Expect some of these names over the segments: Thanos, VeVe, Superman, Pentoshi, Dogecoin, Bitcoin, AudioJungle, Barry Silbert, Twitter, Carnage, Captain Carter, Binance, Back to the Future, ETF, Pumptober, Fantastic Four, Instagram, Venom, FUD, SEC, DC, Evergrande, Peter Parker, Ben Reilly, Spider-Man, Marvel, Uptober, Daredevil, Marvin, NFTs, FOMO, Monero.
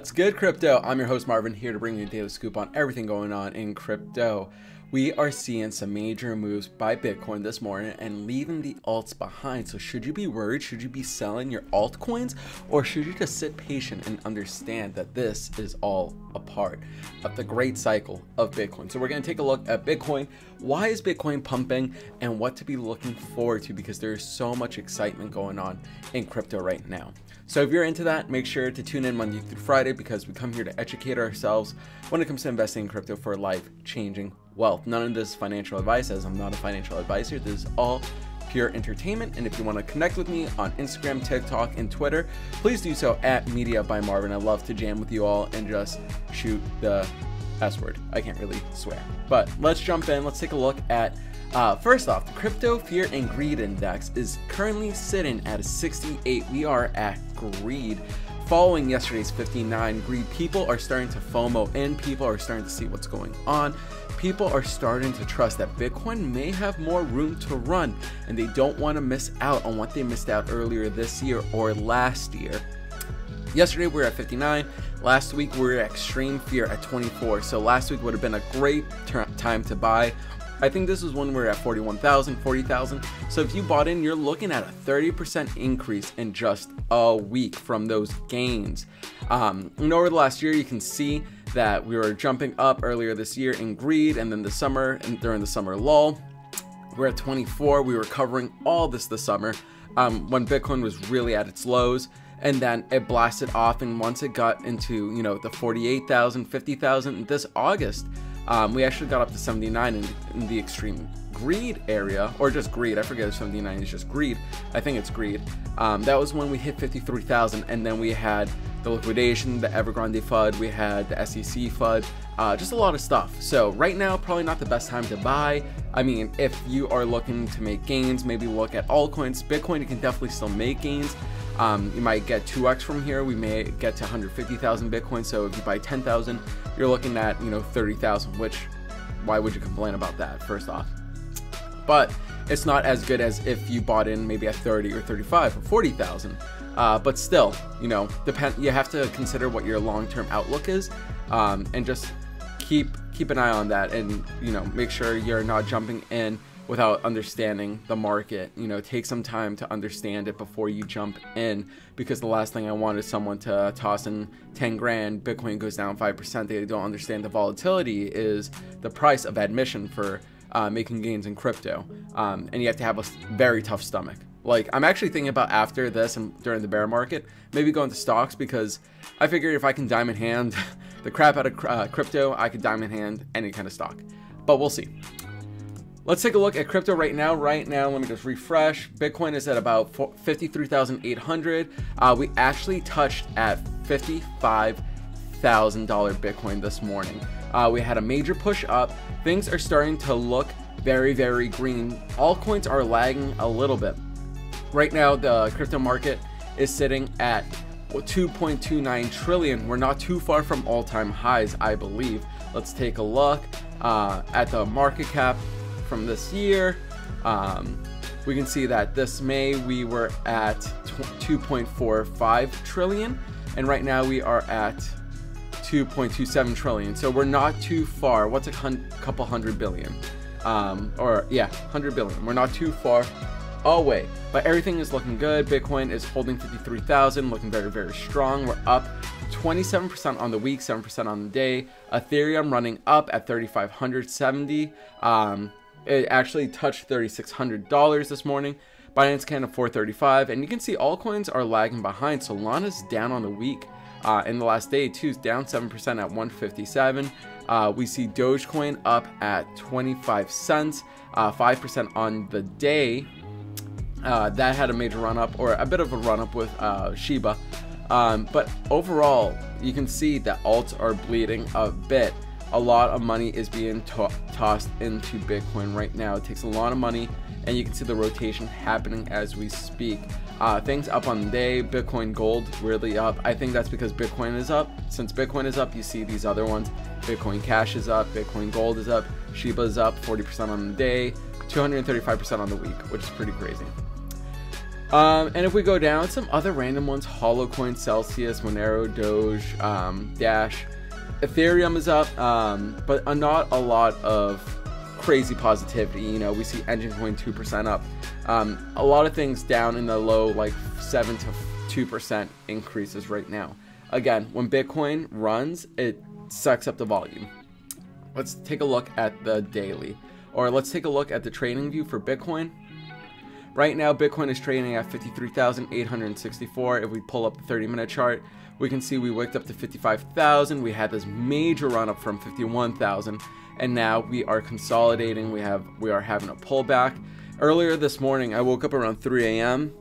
What's good, crypto? I'm your host Marvin, here to bring you a daily scoop on everything going on in crypto. We are seeing some major moves by Bitcoin this morning and leaving the alts behind. So should you be worried? Should you be selling your altcoins? Or should you just sit patient and understand that this is all a part of the great cycle of Bitcoin? So we're going to take a look at Bitcoin. Why is Bitcoin pumping and what to be looking forward to, because there is so much excitement going on in crypto right now. So if you're into that, make sure to tune in Monday through Friday, because we come here to educate ourselves when it comes to investing in crypto for life-changing wealth. None of this is financial advice, as I'm not a financial advisor. This is all pure entertainment. And if you want to connect with me on Instagram, TikTok, and Twitter, please do so at Media by Marvin. I love to jam with you all and just shoot the S word. I can't really swear. But let's jump in. Let's take a look at first off, the Crypto Fear and Greed Index is currently sitting at a 68. We are at greed. Following yesterday's 59 greed, people are starting to FOMO in, people are starting to see what's going on. People are starting to trust that Bitcoin may have more room to run, and they don't want to miss out on what they missed out earlier this year or last year. Yesterday we were at 59, last week we were at extreme fear at 24, so last week would have been a great time to buy. I think this is when we were at 41,000, 40,000. So if you bought in, you're looking at a 30% increase in just a week from those gains. And over the last year, you can see that we were jumping up earlier this year in greed, and then the summer, and during the summer lull, we're at 24. We were covering all this the summer when Bitcoin was really at its lows. And then it blasted off, and once it got into, you know, the 48,000, 50,000 this August, we actually got up to 79 in the extreme greed area, or just greed. I forget if 79 is just greed. I think it's greed. That was when we hit 53,000, and then we had the liquidation, the Evergrande FUD, we had the SEC FUD, just a lot of stuff. So right now, probably not the best time to buy. I mean, if you are looking to make gains, maybe look at altcoins. Bitcoin, you can definitely still make gains. You might get 2x from here. We may get to 150,000 Bitcoin. So if you buy 10,000, you're looking at, you know, 30,000, which, why would you complain about that, first off? But it's not as good as if you bought in maybe at 30 or 35 or 40,000. But still, you know, you have to consider what your long-term outlook is, and just keep an eye on that, and, you know, make sure you're not jumping in without understanding the market. You know, take some time to understand it before you jump in, because the last thing I want is someone to toss in 10 grand, Bitcoin goes down 5%, they don't understand the volatility is the price of admission for making gains in crypto. And you have to have a very tough stomach. Like, I'm actually thinking about after this and during the bear market, maybe going to stocks, because I figured if I can diamond hand the crap out of crypto, I could diamond hand any kind of stock, but we'll see. Let's take a look at crypto right now. Right now, let me just refresh. Bitcoin is at about 53,800. We actually touched at $55,000 Bitcoin this morning. We had a major push up. Things are starting to look very, very green. Altcoins are lagging a little bit. Right now, the crypto market is sitting at $2.29 trillion. We're not too far from all-time highs, I believe. Let's take a look at the market cap from this year. We can see that this May we were at 2.45 trillion, and right now we are at 2.27 trillion. So we're not too far. What's a couple hundred billion? Or yeah, 100 billion. We're not too far away, but everything is looking good. Bitcoin is holding 53,000, looking very, very strong. We're up 27% on the week, 7% on the day. Ethereum running up at 3,570. It actually touched $3,600 this morning. Binance Can at $435, and you can see altcoins are lagging behind. Solana's down on the week, in the last day too, down 7% at 157. We see Dogecoin up at 25 cents, 5% on the day. That had a major run-up, or a bit of a run-up with Shiba. But overall, you can see that alts are bleeding a bit. A lot of money is being tossed into Bitcoin right now. It takes a lot of money, and you can see the rotation happening as we speak. Things up on the day. Bitcoin Gold really up. I think that's because Bitcoin is up. Since Bitcoin is up, you see these other ones. Bitcoin Cash is up, Bitcoin Gold is up, Shiba is up 40% on the day, 235% on the week, which is pretty crazy. And if we go down, some other random ones, Holocoin, Celsius, Monero, Doge, Dash, Ethereum is up, but not a lot of crazy positivity. You know, we see Engine Coin 2% up, a lot of things down in the low, like 7 to 2% increases right now. Again, when Bitcoin runs, it sucks up the volume. Let's take a look at the daily, or let's take a look at the trading view for Bitcoin. Right now, Bitcoin is trading at 53,864. If we pull up the 30-minute chart, we can see we wicked up to 55,000. We had this major run-up from 51,000, and now we are consolidating. We are having a pullback. Earlier this morning, I woke up around 3 a.m.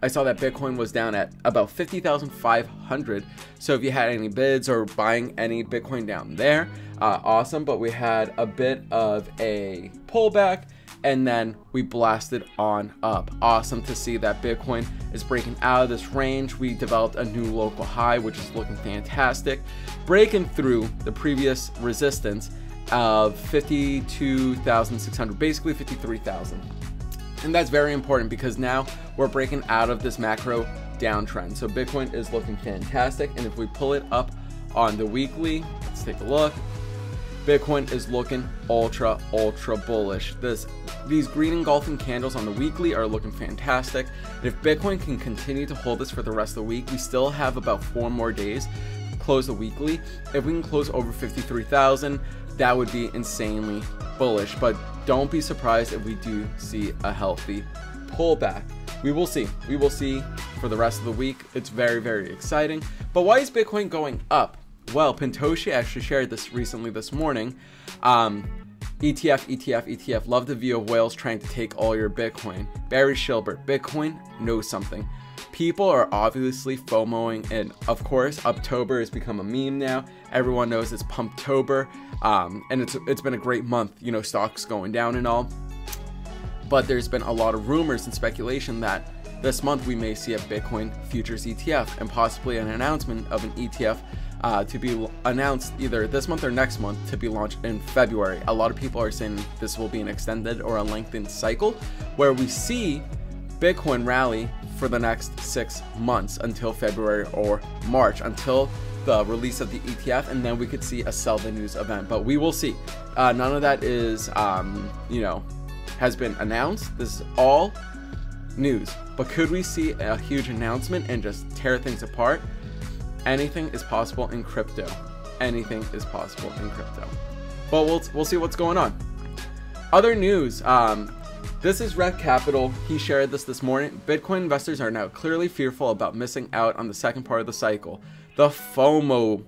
I saw that Bitcoin was down at about 50,500. So if you had any bids or buying any Bitcoin down there, awesome. But we had a bit of a pullback, and then we blasted on up. Awesome to see that Bitcoin is breaking out of this range. We developed a new local high, which is looking fantastic, breaking through the previous resistance of 52,600, basically 53,000. And that's very important because now we're breaking out of this macro downtrend. So Bitcoin is looking fantastic. And if we pull it up on the weekly, let's take a look. Bitcoin is looking ultra, ultra bullish. These green engulfing candles on the weekly are looking fantastic. And if Bitcoin can continue to hold this for the rest of the week, we still have about 4 more days to close the weekly. If we can close over 53,000, that would be insanely bullish. But don't be surprised if we do see a healthy pullback. We will see. We will see for the rest of the week. It's very, very exciting. But why is Bitcoin going up? Well, Pentoshi actually shared this recently this morning. ETF, love the view of whales trying to take all your Bitcoin. Barry Silbert, Bitcoin knows something. People are obviously FOMOing, and of course, Uptober has become a meme now. Everyone knows it's Pumptober, and it's been a great month, you know, stocks going down and all. But there's been a lot of rumors and speculation that this month we may see a Bitcoin futures ETF and possibly an announcement of an ETF to be announced either this month or next month, to be launched in February. A lot of people are saying this will be an extended or a lengthened cycle where we see Bitcoin rally for the next 6 months until February or March, until the release of the ETF, and then we could see a sell the news event. But we will see. None of that is, you know, has been announced. This is all news. But could we see a huge announcement and just tear things apart? Anything is possible in crypto. Anything is possible in crypto. But we'll see what's going on. Other news. This is Red Capital. He shared this morning. Bitcoin investors are now clearly fearful about missing out on the second part of the cycle. The FOMO.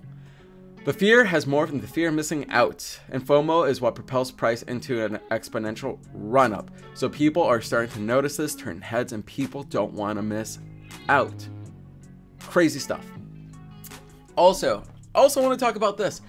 The fear has morphed into fear of missing out. And FOMO is what propels price into an exponential run-up. So people are starting to notice this, turn heads, and people don't want to miss out. Crazy stuff. Also want to talk about this.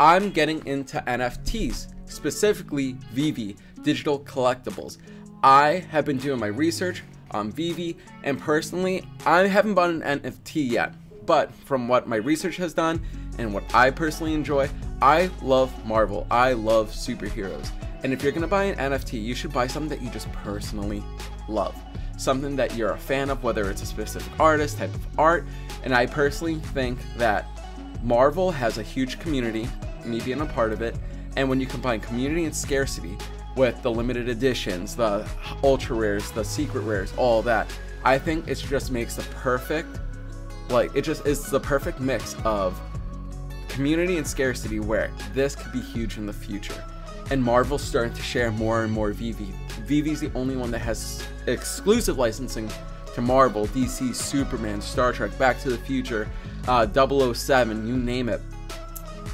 I'm getting into NFTs, specifically VeVe, digital collectibles. I have been doing my research on VeVe, and personally, I haven't bought an NFT yet. But from what my research has done and what I personally enjoy, I love Marvel. I love superheroes. And if you're going to buy an NFT, you should buy something that you just personally love. Something that you're a fan of, whether it's a specific artist, type of art. And I personally think that Marvel has a huge community, me being a part of it, and when you combine community and scarcity with the limited editions, the ultra rares, the secret rares, all that, I think it just makes the perfect, like, it just is the perfect mix of community and scarcity where this could be huge in the future. And Marvel's starting to share more and more VeVe. VeVe's the only one that has exclusive licensing to Marvel, DC, Superman, Star Trek, Back to the Future, 007, you name it.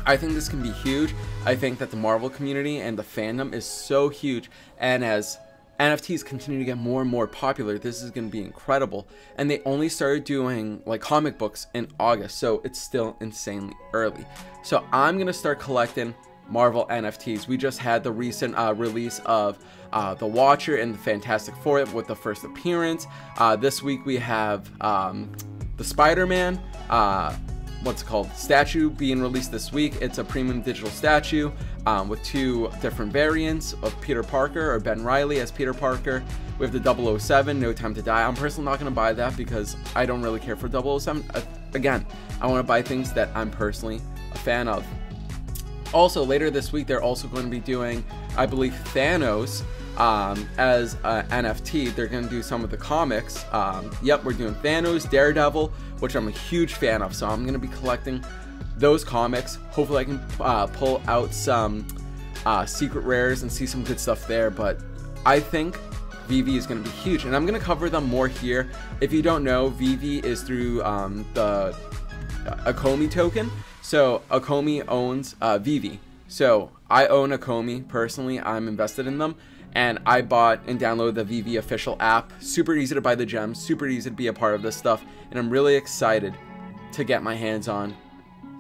I think this can be huge. I think that the Marvel community and the fandom is so huge, and as NFTs continue to get more and more popular, this is going to be incredible. And they only started doing like comic books in August, so it's still insanely early. So I'm going to start collecting Marvel NFTs. We just had the recent release of the Watcher and the Fantastic Four with the first appearance. This week we have the Spider-Man, what's it called, statue being released this week. It's a premium digital statue with two different variants of Peter Parker, or Ben Reilly as Peter Parker. We have the 007, No Time to Die. I'm personally not going to buy that because I don't really care for 007. Again, I want to buy things that I'm personally a fan of. Also, later this week, they're also going to be doing, I believe, Thanos as an NFT. They're going to do some of the comics. Yep, we're doing Thanos, Daredevil, which I'm a huge fan of, so I'm going to be collecting those comics. Hopefully I can pull out some secret rares and see some good stuff there, but I think VeVe is going to be huge, and I'm going to cover them more here. If you don't know, VeVe is through the Ecomi token. So Ecomi owns VeVe. So I own Ecomi personally. I'm invested in them, and I bought and downloaded the VeVe official app. Super easy to buy the gems, super easy to be a part of this stuff, and I'm really excited to get my hands on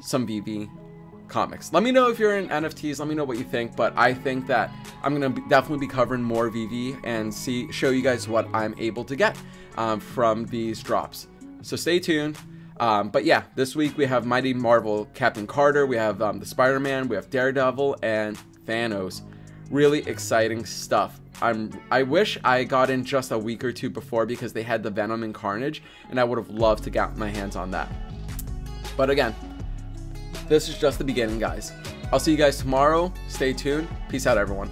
some VeVe comics. Let me know if you're in NFTs. Let me know what you think, but I think that I'm gonna definitely be covering more VeVe and show you guys what I'm able to get from these drops. So stay tuned. But yeah, this week we have Mighty Marvel, Captain Carter, we have the Spider-Man, we have Daredevil, and Thanos. Really exciting stuff. I wish I got in just a week or two before, because they had the Venom and Carnage, and I would have loved to get my hands on that. But again, this is just the beginning, guys. I'll see you guys tomorrow. Stay tuned. Peace out, everyone.